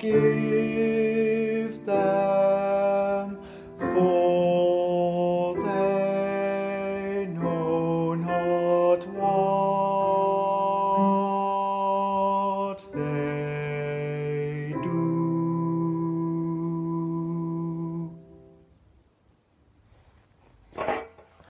give.